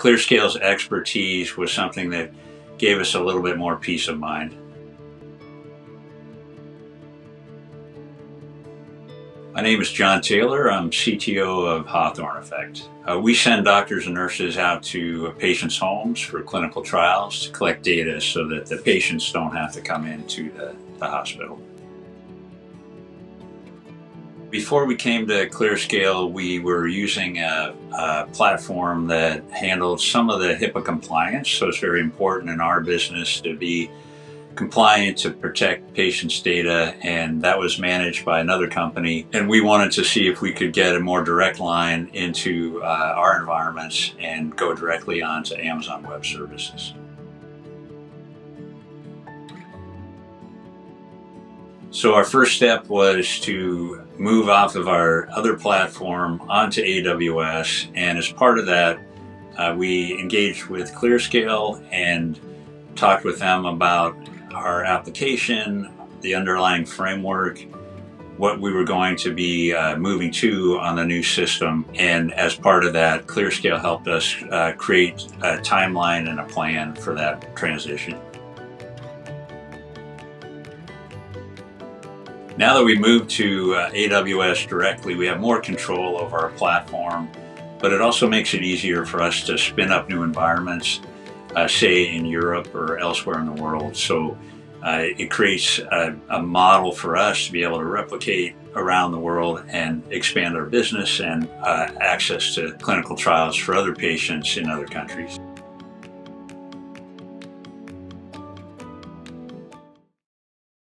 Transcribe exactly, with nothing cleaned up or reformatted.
ClearScale's expertise was something that gave us a little bit more peace of mind. My name is John Taylor. I'm C T O of Hawthorne Effect. Uh, we send doctors and nurses out to patients' homes for clinical trials to collect data so that the patients don't have to come into the, the hospital. Before we came to ClearScale, we were using a, a platform that handled some of the HIPAA compliance, so it's very important in our business to be compliant to protect patients' data, and that was managed by another company. And we wanted to see if we could get a more direct line into uh, our environments and go directly onto Amazon Web Services. So our first step was to move off of our other platform onto A W S, and as part of that, uh, we engaged with ClearScale and talked with them about our application, the underlying framework, what we were going to be uh, moving to on the new system. And as part of that, ClearScale helped us uh, create a timeline and a plan for that transition. Now that we moved to uh, A W S directly, we have more control over our platform, but it also makes it easier for us to spin up new environments, Uh, say in Europe or elsewhere in the world. So uh, it creates a, a model for us to be able to replicate around the world and expand our business and uh, access to clinical trials for other patients in other countries.